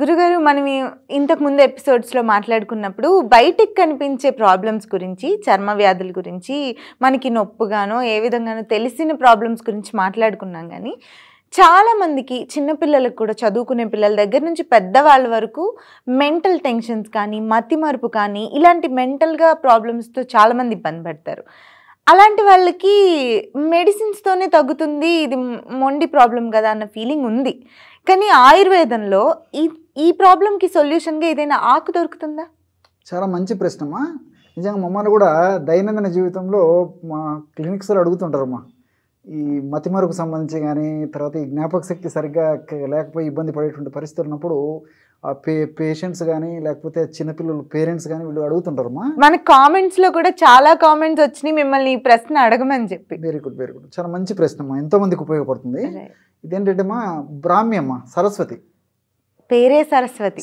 గురుగారు మనం ఇంతకు ముందు ఎపిసోడ్స్ లో మాట్లాడుకున్నప్పుడు బయటికి కనిపించే ప్రాబ్లమ్స్ గురించి చర్మ వ్యాధుల గురించి మనకి నొప్పుగానో ఏ విధంగానో తెలిసిన ప్రాబ్లమ్స్ గురించి మాట్లాడుకున్నాం కానీ చాలా మందికి చిన్న పిల్లలకు కూడా చదువుకునే పిల్లల దగ్గర నుంచి పెద్దవాళ్ళ వరకు మెంటల్ టెన్షన్స్ కానీ మతిమరుపు కానీ ఇలాంటి మెంటల్గా ప్రాబ్లమ్స్తో చాలామంది ఇబ్బంది పడతారు. అలాంటి వాళ్ళకి మెడిసిన్స్తోనే తగ్గుతుంది ఇది మొండి ప్రాబ్లం కదా అన్న ఫీలింగ్ ఉంది. కానీ ఆయుర్వేదంలో ఈ ప్రాబ్లంకి సొల్యూషన్గా ఏదైనా ఆకు దొరుకుతుందా? చాలా మంచి ప్రశ్నమా. నిజంగా మమ్మల్ని కూడా దైనందిన జీవితంలో మా క్లినిక్స్లో అడుగుతుంటారు మా ఈ మతిమరుపుకు సంబంధించి కానీ తర్వాత ఈ జ్ఞాపక శక్తి సరిగ్గా లేకపోయి ఇబ్బంది పడేటువంటి పరిస్థితులు ఉన్నప్పుడు ఆ పేషెంట్స్ కానీ లేకపోతే చిన్నపిల్లలు పేరెంట్స్ కానీ వీళ్ళు అడుగుతుంటారు. మన కామెంట్స్లో కూడా చాలా కామెంట్స్ వచ్చినాయి మిమ్మల్ని ఈ ప్రశ్న అడగమని చెప్పి. వెరీ గుడ్ చాలా మంచి ప్రశ్నమ్మా, ఎంతోమందికి ఉపయోగపడుతుంది. ఇదేంటంటే మా బ్రాహ్మి అమ్మ సరస్వతి పేరే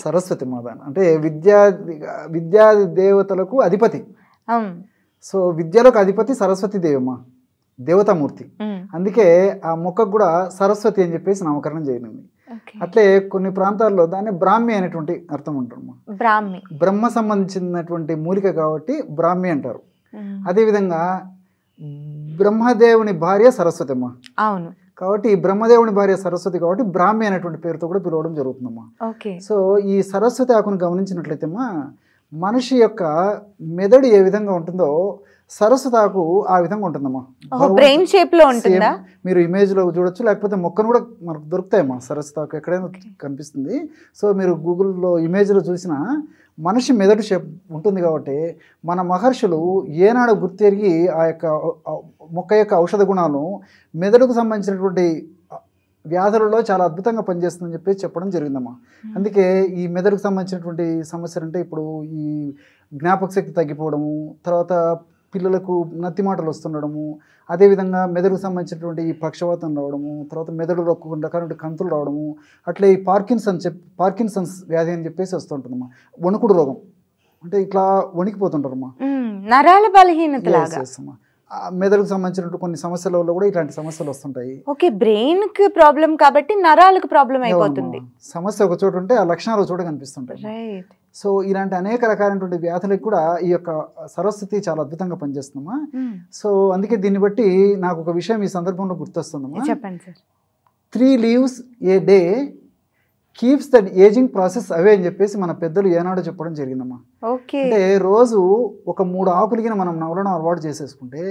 సరస్వతి మాదాన్ అంటే విద్యా దేవతలకు అధిపతి. సో విద్యలకు అధిపతి సరస్వతి దేవమ్మ, దేవతామూర్తి. అందుకే ఆ మొక్కకు కూడా సరస్వతి అని చెప్పేసి నామకరణం చేయనుంది. అట్లే కొన్ని ప్రాంతాల్లో దాన్ని బ్రాహ్మి అనేటువంటి అర్థం ఉంటారు. బ్రాహ్మి బ్రహ్మ సంబంధించినటువంటి మూలిక కాబట్టి బ్రాహ్మి అంటారు. అదేవిధంగా బ్రహ్మదేవుని భార్య సరస్వతి అమ్మ, అవును కాబట్టి బ్రహ్మదేవుని భార్య సరస్వతి కాబట్టి బ్రాహ్మి అనేటువంటి పేరుతో కూడా పిలవడం జరుగుతుందమ్మా. సో ఈ సరస్వతి ఆకును గమనించినట్లయితే మనిషి యొక్క మెదడు ఏ విధంగా ఉంటుందో సరస్వతి ఆకు ఆ విధంగా ఉంటుందమ్మా. బ్రెయిన్ షేప్ లో ఉంటుందా? మీరు ఇమేజ్ లో చూడొచ్చు, లేకపోతే మొక్కను కూడా మనకు దొరుకుతాయమ్మా. సరస్వతి ఆకు ఎక్కడైనా కనిపిస్తుంది. సో మీరు గూగుల్లో ఇమేజ్లో చూసినా మనిషి మెదడు షేప్ ఉంటుంది కాబట్టి మన మహర్షులు ఏనాడు గుర్తెరిగి ఆ యొక్క మొక్క యొక్క ఔషధ గుణాలను మెదడుకు సంబంధించినటువంటి వ్యాధులలో చాలా అద్భుతంగా పనిచేస్తుందని చెప్పి చెప్పడం జరిగిందమ్మా. అందుకే ఈ మెదడుకు సంబంధించినటువంటి సమస్యలు అంటే ఇప్పుడు ఈ జ్ఞాపక శక్తి తగ్గిపోవడము, తర్వాత పిల్లలకు నత్తి మాటలు వస్తుండడము, అదేవిధంగా మెదడుకు సంబంధించినటువంటి ఈ పక్షవాతం రావడము, తర్వాత మెదడులో కొన్ని రకాలైన కంతులు రావడము, అట్లే ఈ పార్కిన్సన్స్ వ్యాధి అని చెప్పేసి వస్తుంటుందమ్మా. వణుకుడు రోగం అంటే ఇట్లా వణికిపోతుంటారమ్మా, నరాల బలహీనత లాగా. మెదడుకు సంబంధించినటువంటి కొన్ని సమస్యల వల్ల కూడా ఇలాంటి సమస్యలు వస్తుంటాయి. ఓకే, బ్రెయిన్ కి ప్రాబ్లం కాబట్టి నరాలకు ప్రాబ్లం అయిపోతుంది. సమస్య ఒక చోటు ఉంటే ఆ లక్షణాలు ఒక చోట కనిపిస్తుంటాయి. రైట్. సో ఇలాంటి అనేక రకాలైనటువంటి వ్యాధులకు కూడా ఈ యొక్క సరస్వతి చాలా అద్భుతంగా పనిచేస్తుందమ్మా. సో అందుకే దీన్ని బట్టి నాకు ఒక విషయం ఈ సందర్భంలో గుర్తొస్తుందమ్మా. చెప్పండి sir. 3 leaves a day keeps the ageing process అవే అని చెప్పేసి మన పెద్దలు ఏనాడో చెప్పడం జరిగిందమ్మా. ఓకే, అంటే రోజు ఒక 3 ఆకులిగిన మనం నవలడం అలవాటు చేసేసుకుంటే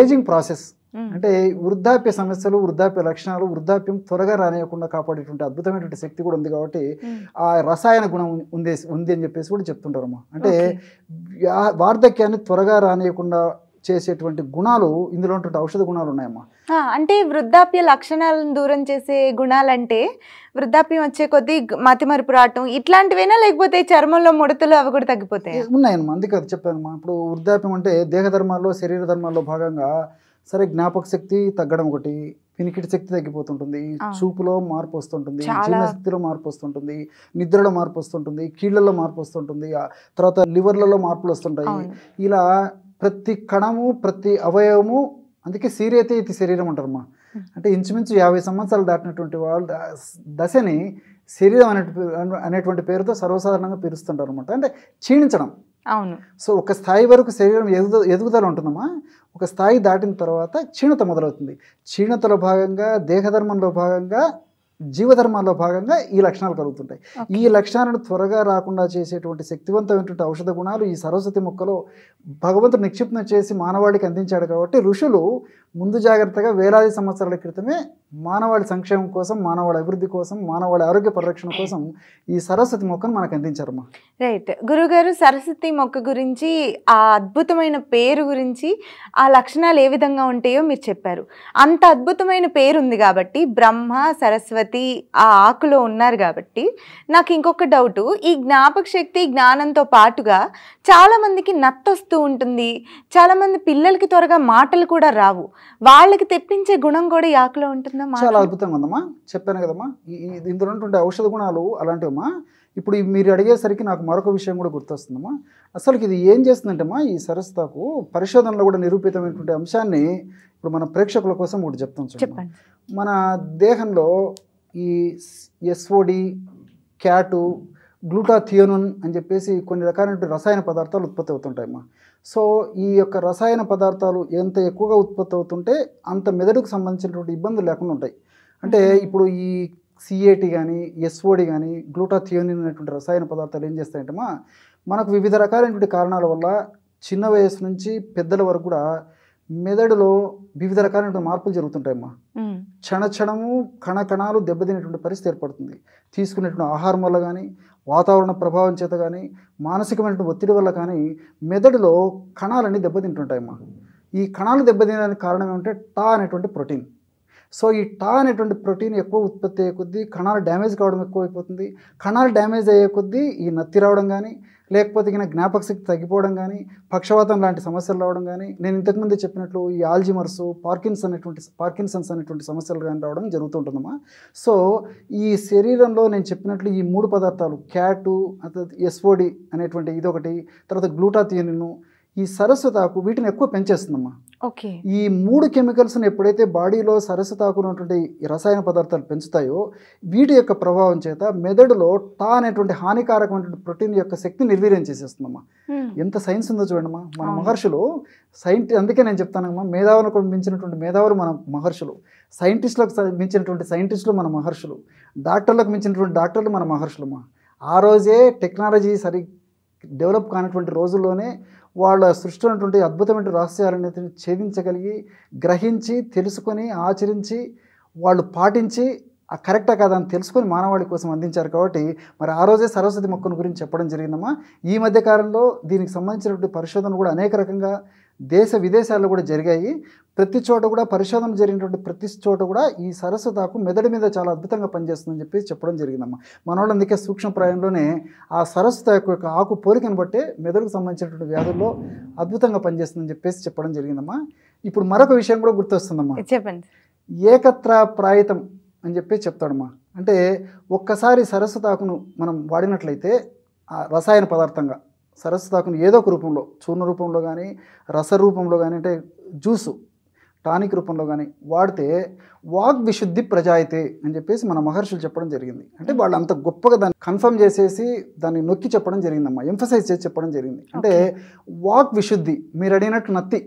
ఏజింగ్ ప్రాసెస్ అంటే వృద్ధాప్య సమస్యలు, వృద్ధాప్య లక్షణాలు, వృద్ధాప్యం త్వరగా రానియకుండా కాపాడేటువంటి అద్భుతమైనటువంటి శక్తి కూడా ఉంది కాబట్టి ఆ రసాయన గుణం ఉంది అని చెప్పేసి కూడా చెప్తుంటారమ్మా. అంటే వార్ధక్యాన్ని త్వరగా రానియకుండా చేసేటువంటి గుణాలు ఇందులో ఉంటుంటే ఔషధ గుణాలు ఉన్నాయమ్మా. అంటే వృద్ధాప్య లక్షణాలను దూరం చేసే గుణాలంటే వృద్ధాప్యం వచ్చే కొద్దీ మతిమరుపు రావటం ఇట్లాంటివైనా, లేకపోతే చర్మంలో ముడతలు అవి కూడా తగ్గిపోతాయి ఉన్నాయమ్మా. అందుకే అది చెప్పానమ్మా. ఇప్పుడు వృద్ధాప్యం అంటే దేహ ధర్మాల్లో శరీర ధర్మాల్లో భాగంగా సరే జ్ఞాపక శక్తి తగ్గడం ఒకటి, పినికిడి శక్తి తగ్గిపోతుంటుంది, చూపులో మార్పు వస్తుంటుంది, జీర్ణశక్తిలో మార్పు వస్తుంటుంది, నిద్రలో మార్పు వస్తుంటుంది, కీళ్లలో మార్పు వస్తుంటుంది, తర్వాత లివర్లలో మార్పులు వస్తుంటాయి. ఇలా ప్రతి కణము ప్రతి అవయవము, అందుకే సీరియతే ఇది శరీరం అంటారమ్మా. అంటే ఇంచుమించు 50 సంవత్సరాలు దాటినటువంటి వాళ్ళు దశని శరీరం అనేటువంటి పేరుతో సర్వసాధారణంగా పిలుస్తుంటారు అనమాట. అంటే క్షీణించడం. అవును. సో ఒక స్థాయి వరకు శరీరం ఎదుగుదల ఉంటుందమ్మా. ఒక స్థాయి దాటిన తర్వాత క్షీణత మొదలవుతుంది. క్షీణతలో భాగంగా దేహధర్మంలో భాగంగా జీవధర్మాల్లో భాగంగా ఈ లక్షణాలు కలుగుతుంటాయి. ఈ లక్షణాలను త్వరగా రాకుండా చేసేటువంటి శక్తివంతమైనటువంటి ఔషధ గుణాలు ఈ సరస్వతి మొక్కలో భగవంతుడు నిక్షిప్తం చేసి మానవాళికి అందించాడు కాబట్టి ఋషులు ముందు జాగ్రత్తగా వేలాది సంవత్సరాల క్రితమే మానవాళి సంక్షేమం కోసం, మానవాళి అభివృద్ధి కోసం, మానవాళి ఆరోగ్య పరిరక్షణ కోసం ఈ సరస్వతి మొక్కను మనకు అందించారమ్మా. రైట్. గురుగారు సరస్వతి మొక్క గురించి, ఆ అద్భుతమైన పేరు గురించి, ఆ లక్షణాలు ఏ విధంగా ఉంటాయో మీరు చెప్పారు. అంత అద్భుతమైన పేరు ఉంది కాబట్టి, బ్రహ్మ సరస్వతి ఆ ఆకులో ఉన్నారు కాబట్టి, నాకు ఇంకొక డౌట్. ఈ జ్ఞాపక శక్తి జ్ఞానంతో పాటుగా చాలామందికి నత్తొస్తూ ఉంటుంది, చాలామంది పిల్లలకి త్వరగా మాటలు కూడా రావు, వాళ్ళకి తెప్పించే గుణం కూడా ఈ ఆకులో ఉంటుంది. చాలా అద్భుతంగా ఉందమ్మా. చెప్పాను కదమ్మా ఇందులో ఉన్నటువంటి ఔషధ గుణాలు అలాంటివమ్మా. ఇప్పుడు మీరు అడిగేసరికి నాకు మరొక విషయం కూడా గుర్తొస్తుందమ్మా. అసలు ఇది ఏం చేస్తుందంటేమ్మా, ఈ సరస్వతాకు పరిశోధనలో కూడా నిరూపితమైనటువంటి అంశాన్ని ఇప్పుడు మన ప్రేక్షకుల కోసం ఒకటి చెప్తాం. మన దేహంలో ఈ SOD క్యాట్ గ్లూటాథియోనిన్ అని చెప్పేసి కొన్ని రకాలైన రసాయన పదార్థాలు ఉత్పత్తి అవుతుంటాయమ్మా. సో ఈ యొక్క రసాయన పదార్థాలు ఎంత ఎక్కువగా ఉత్పత్తి అవుతుంటే అంత మెదడుకు సంబంధించినటువంటి ఇబ్బందులు లేకుండా ఉంటాయి. అంటే ఇప్పుడు ఈ సిఏటి కానీ ఎస్ఓడి కానీ గ్లూటాథియోనిన్ అనేటువంటి రసాయన పదార్థాలు ఏం చేస్తాయంటమ్మా, మనకు వివిధ రకాలైనటువంటి కారణాల వల్ల చిన్న వయసు నుంచి పెద్దల వరకు కూడా మెదడులో వివిధ రకాలైనటువంటి మార్పులు జరుగుతుంటాయమ్మా. క్షణము కణకణాలు దెబ్బతినేటువంటి పరిస్థితి ఏర్పడుతుంది. తీసుకునేటువంటి ఆహారం వల్ల కానీ, వాతావరణ ప్రభావం చేత కానీ, మానసికమైనటువంటి ఒత్తిడి వల్ల కానీ మెదడులో కణాలన్నీ దెబ్బతింటుంటాయమ్మా. ఈ కణాలు దెబ్బతినడానికి కారణం ఏమంటే టా అనేటువంటి ప్రోటీన్. సో ఈ టా అనేటువంటి ప్రోటీన్ ఎక్కువ ఉత్పత్తి అయ్యే కొద్దీ కణాలు డ్యామేజ్ కావడం ఎక్కువైపోతుంది. కణాలు డ్యామేజ్ అయ్యే కొద్దీ ఈ నత్తి రావడం కానీ, లేకపోతే జ్ఞాపక శక్తి తగ్గిపోవడం కానీ, పక్షవాతం లాంటి సమస్యలు రావడం కానీ, నేను ఇంతకుముందే చెప్పినట్లు ఈ ఆల్జిమర్స్, పార్కిన్సన్స్ అనేటువంటి సమస్యలు కానీ రావడం జరుగుతుంటుందమ్మా. సో ఈ శరీరంలో నేను చెప్పినట్లు ఈ మూడు పదార్థాలు క్యాటు, ఎస్ఓడి అనేటువంటి ఇదొకటి, తర్వాత గ్లూటాథియోనిన్, ఈ సరస్వతాకు వీటిని ఎక్కువ పెంచేస్తుందమ్మా. ఓకే, ఈ మూడు కెమికల్స్ని ఎప్పుడైతే బాడీలో సరస్వతాకు ఉన్నటువంటి రసాయన పదార్థాలు పెంచుతాయో వీటి యొక్క ప్రభావం చేత మెదడులో టా అనేటువంటి హానికారకమైనటువంటి ప్రోటీన్ యొక్క శక్తిని నిర్వీర్యం చేసేస్తుందమ్మా. ఎంత సైన్స్ ఉందో చూడండిమ్మా మన మహర్షులు సైంటి. అందుకే నేను చెప్తానమ్మా, మేధావులకు మించినటువంటి మేధావులు మన మహర్షులు, సైంటిస్టులకు మించినటువంటి సైంటిస్టులు మన మహర్షులు, డాక్టర్లకు మించినటువంటి డాక్టర్లు మన మహర్షులమ్మా. ఆ రోజే టెక్నాలజీ డెవలప్ కానటువంటి రోజుల్లోనే వాళ్ళ సృష్టి ఉన్నటువంటి అద్భుతమైన రహస్యాలను ఛేదించగలిగి, గ్రహించి, తెలుసుకొని, ఆచరించి, వాళ్ళు పాటించి ఆ కరెక్టా కాదని తెలుసుకొని మానవాళి కోసం అందించారు. కాబట్టి మరి ఆ రోజే సరస్వతి మొక్కను గురించి చెప్పడం జరిగిందమ్మా. ఈ మధ్యకాలంలో దీనికి సంబంధించినటువంటి పరిశోధన కూడా అనేక రకంగా దేశ విదేశాల్లో కూడా జరిగాయి. ప్రతి చోట కూడా పరిశోధన జరిగినటువంటి ప్రతి చోట కూడా ఈ సరస్వతాకు మెదడు మీద చాలా అద్భుతంగా పనిచేస్తుందని చెప్పి చెప్పడం జరిగిందమ్మా. మన వాళ్ళు అందుకే సూక్ష్మప్రాయంలోనే ఆ సరస్వత యొక్క ఆకు పోలికను బట్టే మెదడుకు సంబంధించినటువంటి వ్యాధుల్లో అద్భుతంగా పనిచేస్తుందని చెప్పేసి చెప్పడం జరిగిందమ్మా. ఇప్పుడు మరొక విషయం కూడా గుర్తొస్తుందమ్మా, చెప్పండి. ఏకత్ర ప్రాయితం అని చెప్పి చెప్తాడమ్మా. అంటే ఒక్కసారి సరస్వతాకును మనం వాడినట్లయితే ఆ రసాయన పదార్థంగా సరస్వతాకును ఏదో ఒక రూపంలో, చూర్ణ రూపంలో కానీ, రసరూపంలో కానీ, అంటే జ్యూసు టానిక్ రూపంలో కానీ వాడితే వాగ్ విశుద్ధి ప్రజాయితే అని చెప్పేసి మన మహర్షులు చెప్పడం జరిగింది. అంటే వాళ్ళు అంత గొప్పగా దాన్ని కన్ఫర్మ్ చేసేసి దాన్ని నొక్కి చెప్పడం జరిగిందమ్మా, ఎంఫసైజ్ చేసి చెప్పడం జరిగింది. అంటే వాగ్ విశుద్ధి, మీరు అడిగినట్టు నత్తి,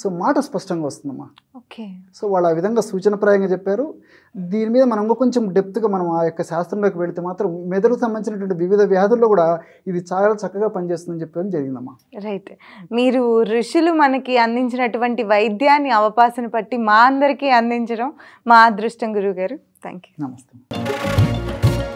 సో మాట స్పష్టంగా వస్తుందమ్మా. సో వాళ్ళు ఆ విధంగా సూచనప్రాయంగా చెప్పారు. దీని మీద మనం కొంచెం డెప్త్గా మనం ఆ యొక్క శాస్త్రంలోకి వెళితే మాత్రం మెదడుకు సంబంధించినటువంటి వివిధ వ్యాధుల్లో కూడా ఇది చాలా చక్కగా పనిచేస్తుందని చెప్పడం జరిగిందమ్మా. రైట్, మీరు ఋషులు మనకి అందించినటువంటి వైద్యాన్ని అవపాసన పట్టి మా అందరికీ అందించడం మా అదృష్టం గురువు గారు. Thank you. నమస్తే.